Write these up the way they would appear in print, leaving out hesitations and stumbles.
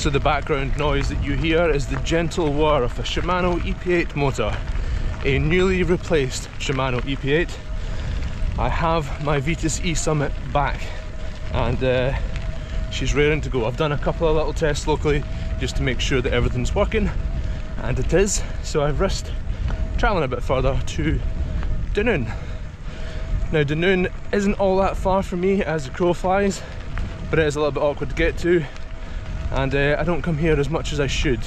So the background noise that you hear is the gentle whir of a Shimano EP8 motor, a newly replaced Shimano EP8. I have my Vitus E Summit back and she's raring to go. I've done a couple of little tests locally just to make sure that everything's working, and it is, so I've risked travelling a bit further to Dunoon. Now Dunoon isn't all that far from me as the crow flies, but it is a little bit awkward to get to, and I don't come here as much as I should.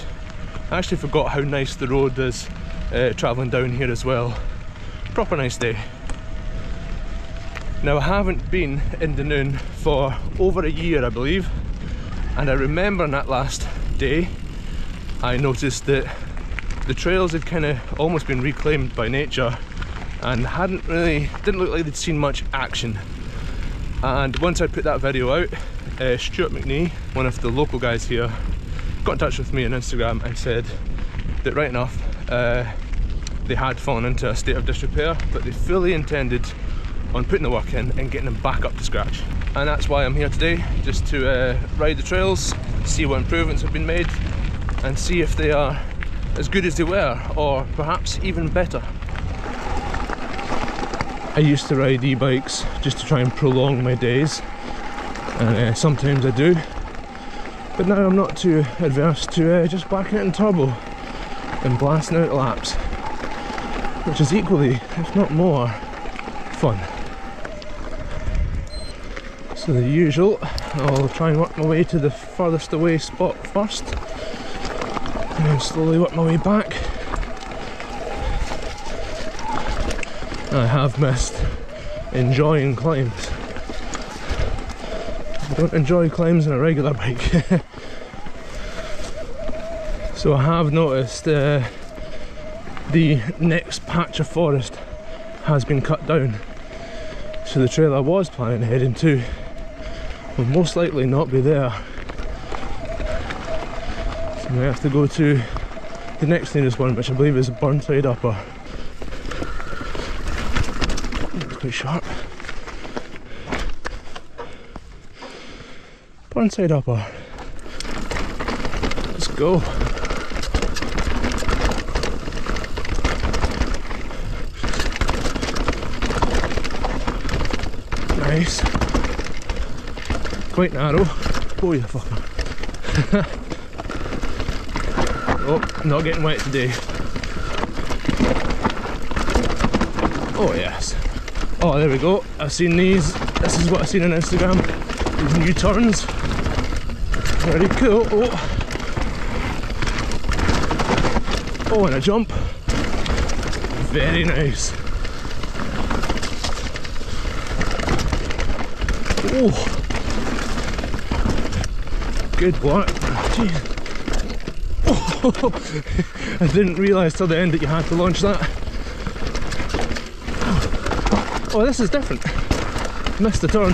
I actually forgot how nice the road is travelling down here as well. Proper nice day. Now I haven't been in Dunoon for over a year, I believe, and I remember on that last day I noticed that the trails had kind of almost been reclaimed by nature and didn't look like they'd seen much action. And once I put that video out, Stuart McNee, one of the local guys here, got in touch with me on Instagram and said that right enough, they had fallen into a state of disrepair, but they fully intended on putting the work in and getting them back up to scratch. And that's why I'm here today, just to ride the trails, see what improvements have been made and see if they are as good as they were, or perhaps even better. I used to ride e-bikes just to try and prolong my days, and sometimes I do, but now I'm not too adverse to just backing it in turbo and blasting out laps, which is equally, if not more, fun. So the usual, I'll try and work my way to the furthest away spot first, and then slowly work my way back. I have missed enjoying climbs. I don't enjoy climbs on a regular bike. So I have noticed the next patch of forest has been cut down, so the trail I was planning heading to will most likely not be there. So I have to go to the next nearest one, which I believe is Burnside Upper. It's quite sharp. Burnside Upper. Let's go. Nice. Quite narrow. Oh, you fucker. Oh, not getting wet today. Oh yes. Oh, there we go. I've seen these. This is what I've seen on Instagram. These new turns. Very cool. Oh. Oh, and a jump. Very nice. Oh. Good work. Jeez. Oh. I didn't realise till the end that you had to launch that. Oh, this is different. Missed the turn.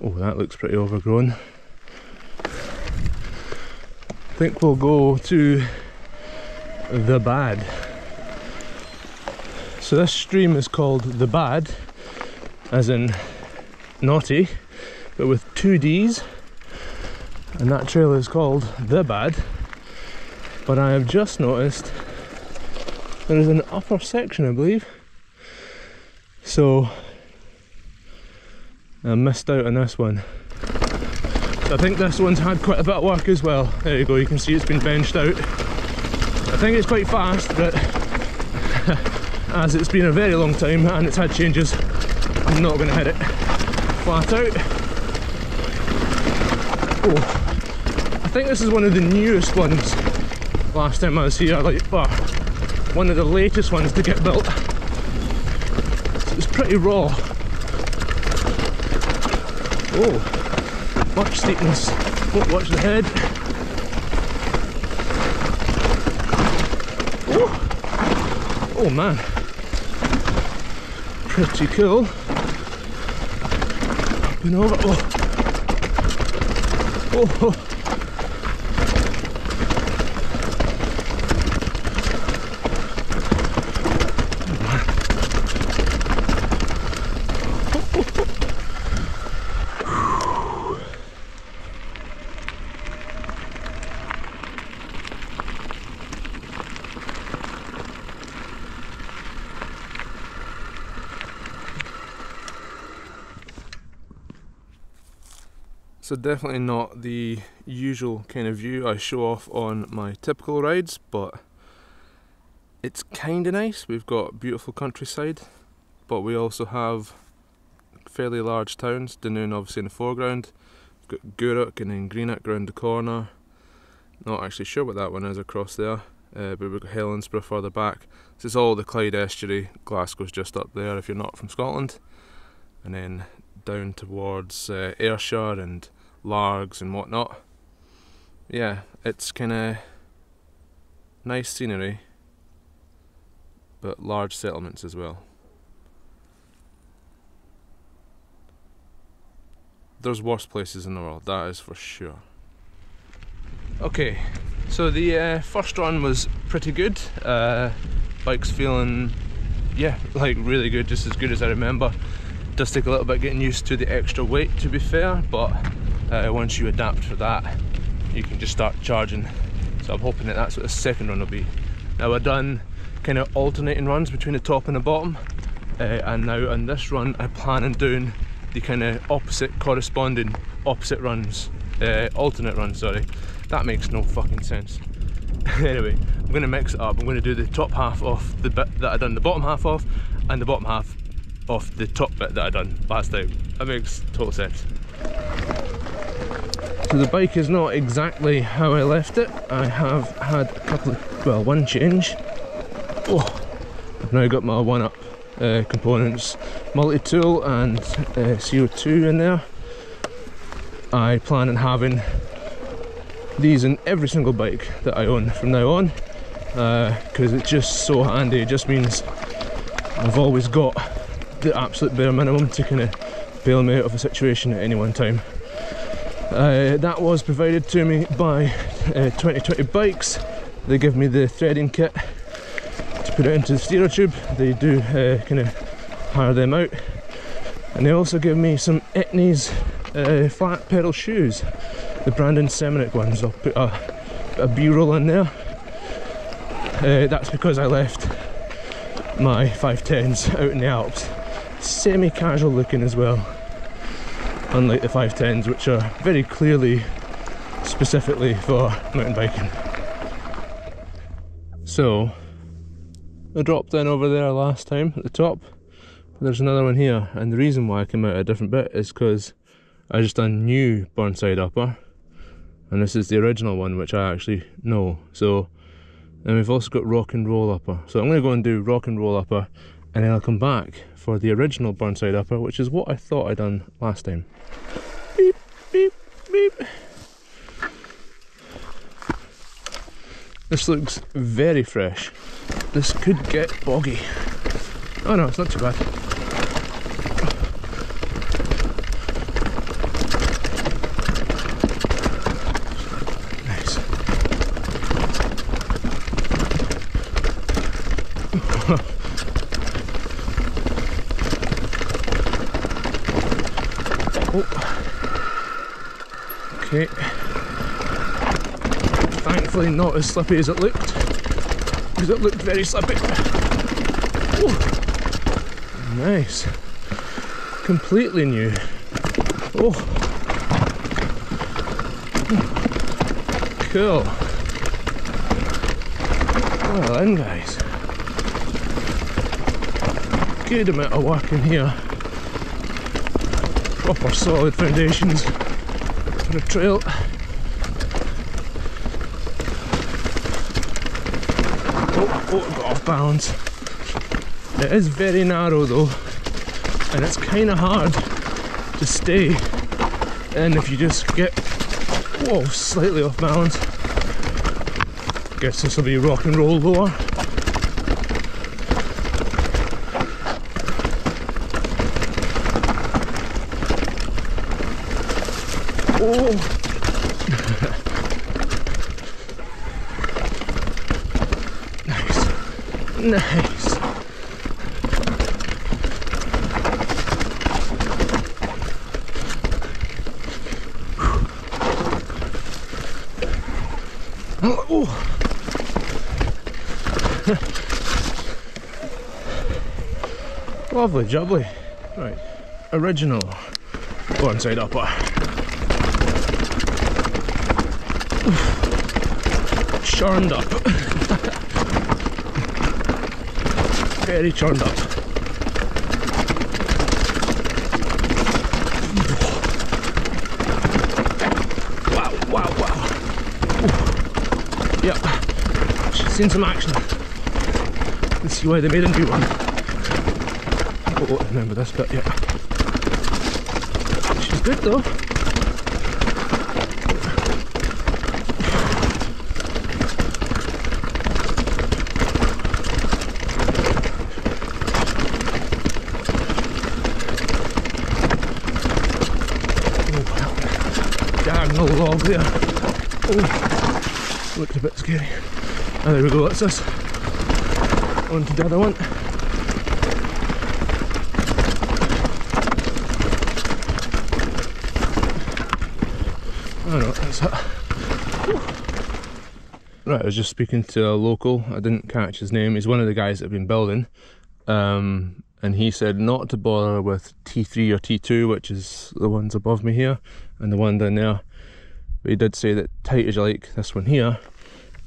Oh, that looks pretty overgrown. I think we'll go to the Bad. So this stream is called the Bad, as in naughty, but with two D's, and that trail is called the Bad. But I have just noticed there is an upper section, I believe, so I missed out on this one. So I think this one's had quite a bit of work as well. There you go, you can see it's been benched out. I think it's quite fast, but as it's been a very long time and it's had changes, I'm not going to hit it flat out. Oh, I think this is one of the newest ones. Last time I was here, one of the latest ones to get built. So it's pretty raw. Oh, much steepness. Oh, watch the head. Oh, oh man, pretty cool. Up and over. Oh. Oh, oh. So definitely not the usual kind of view I show off on my typical rides, but it's kind of nice. We've got beautiful countryside, but we also have fairly large towns. Dunoon obviously in the foreground, we've got Gourock and then Greenock round the corner. Not actually sure what that one is across there, but we've got Helensburgh further back. This is all the Clyde estuary. Glasgow's just up there if you're not from Scotland. And then down towards Ayrshire and Largs and whatnot. Yeah, it's kind of nice scenery, but large settlements as well. There's worse places in the world, that is for sure. Okay, so the first run was pretty good. Bike's feeling, yeah, like really good as I remember. Does take a little bit getting used to the extra weight, to be fair, but once you adapt for that, you can just start charging. So I'm hoping that that's what the second run will be. Now I've done kind of alternating runs between the top and the bottom, and now on this run I plan on doing the kind of alternate runs. That makes no fucking sense. Anyway, I'm going to mix it up. I'm going to do the top half off the bit that I've done the bottom half off, and the bottom half off the top bit that I've done last time. That makes total sense. So the bike is not exactly how I left it. I have had a couple of, well, one change. Oh, I've now got my OneUp components, multi-tool and CO2 in there. I plan on having these in every single bike that I own from now on, because it's just so handy. It just means I've always got the absolute bare minimum to kind of bail me out of a situation at any one time. That was provided to me by 2020 Bikes. They give me the threading kit to put it into the stereo tube. They do kind of hire them out, and they also give me some Etnies flat pedal shoes, the Brandon Semenuk ones. I'll put a B-roll in there. That's because I left my 510s out in the Alps. Semi-casual looking as well, unlike the 510s, which are very clearly specifically for mountain biking. So I dropped in over there last time at the top, but there's another one here, and the reason why I came out a different bit is because I just done new Burnside Upper, and this is the original one which I actually know. So, and we've also got Rock and Roll Upper, so I'm going to go and do Rock and Roll Upper, and then I'll come back for the original Burnside Upper, which is what I thought I'd done last time. Beep, beep, beep. This looks very fresh. This could get boggy. Oh no, it's not too bad. Okay, thankfully not as slippy as it looked, because it looked very slippy. Oh, nice, completely new. Oh, cool. Well then guys, good amount of work in here, proper solid foundations. A trail. Oh, oh, got off balance. It is very narrow though, and it's kind of hard to stay in if you just get, whoa, slightly off balance. Guess this will be Rock and Roll Lower. Oh. Nice. Nice. Oh. Oh. Lovely jubbly. Right. Original Burnside Upper. Churned up. Very churned up. Wow, wow, wow. Ooh. Yep, seen some action. Let's see why they made a new one. I don't remember this bit yet. She's good though. Log there. Oh, looked a bit scary. Oh, there we go, that's this. On to the other one. Oh no, that's it. Right, I was just speaking to a local, I didn't catch his name, he's one of the guys that have been building, and he said not to bother with T3 or T2, which is the ones above me here, and the one down there. But he did say that tight as you like, this one here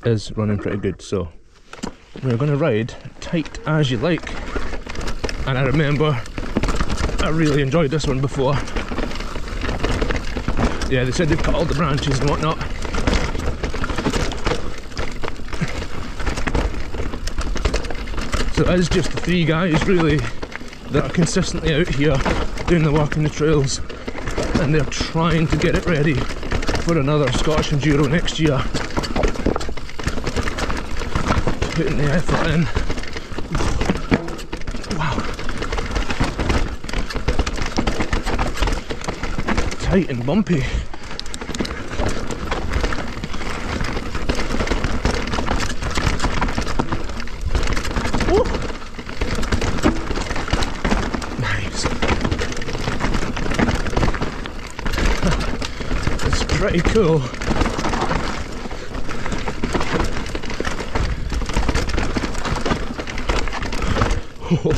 is running pretty good, so we're going to ride tight as you like. And I remember I really enjoyed this one before. Yeah, they said they've cut all the branches and whatnot. So it is just the three guys really that are consistently out here doing the work in the trails, and they're trying to get it ready for another Scottish Enduro next year. Putting the effort in. Wow. Tight and bumpy. Pretty cool. Oh.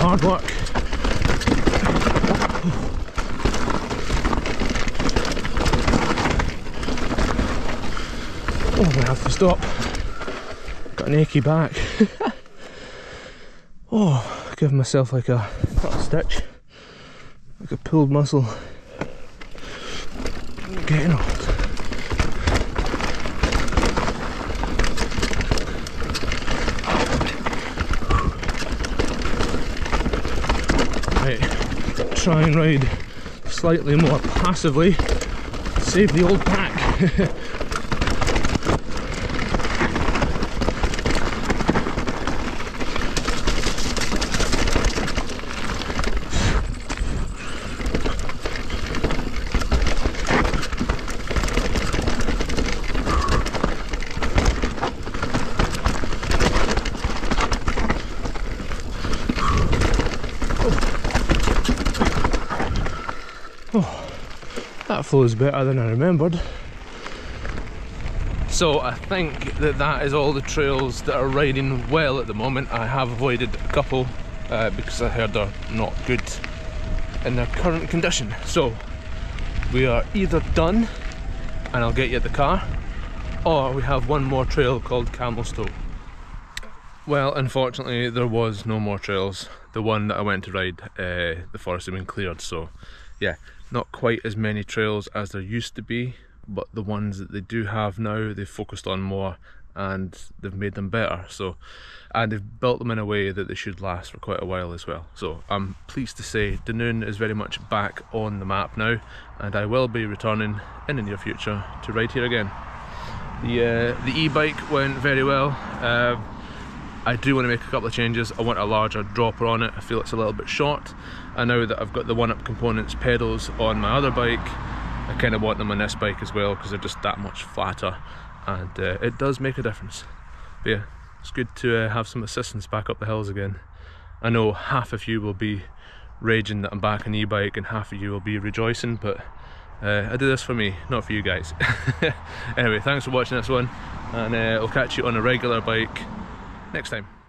Hard work. Oh, I'm gonna have to stop. Got an achy back. Oh, give myself like a stitch. A pulled muscle. Getting old. Right, try and ride slightly more passively. Save the old pack. Flows better than I remembered. So I think that is all the trails that are riding well at the moment. I have avoided a couple because I heard they're not good in their current condition. So we are either done and I'll get you at the car, or we have one more trail called Camelstow. Well, unfortunately there was no more trails. The one that I went to ride, the forest had been cleared, so yeah, not quite as many trails as there used to be, but the ones that they do have now, they've focused on more and they've made them better. So, and they've built them in a way that they should last for quite a while as well. So I'm pleased to say Dunoon is very much back on the map now, and I will be returning in the near future to ride here again. The e-bike went very well. I do want to make a couple of changes. I want a larger dropper on it. I feel it's a little bit short. And now that I've got the OneUp components pedals on my other bike, I kind of want them on this bike as well, because they're just that much flatter, and it does make a difference. But yeah, it's good to have some assistance back up the hills again. I know half of you will be raging that I'm back on e-bike and half of you will be rejoicing, but I do this for me, not for you guys. Anyway, thanks for watching this one, and I'll catch you on a regular bike next time.